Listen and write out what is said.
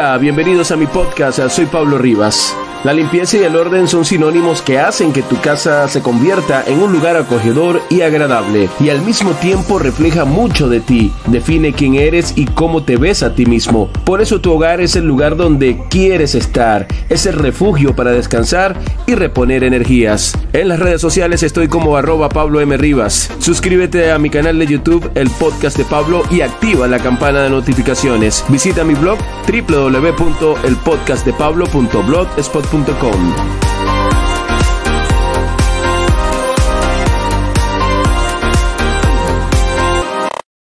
Hola, bienvenidos a mi podcast, soy Pablo Rivas. La limpieza y el orden son sinónimos que hacen que tu casa se convierta en un lugar acogedor y agradable, y al mismo tiempo refleja mucho de ti, define quién eres y cómo te ves a ti mismo. Por eso tu hogar es el lugar donde quieres estar, es el refugio para descansar y reponer energías. En las redes sociales estoy como @PabloMRivas. Suscríbete a mi canal de YouTube, El Podcast de Pablo, y activa la campana de notificaciones. Visita mi blog www.elpodcastdepablo.blogspot.com.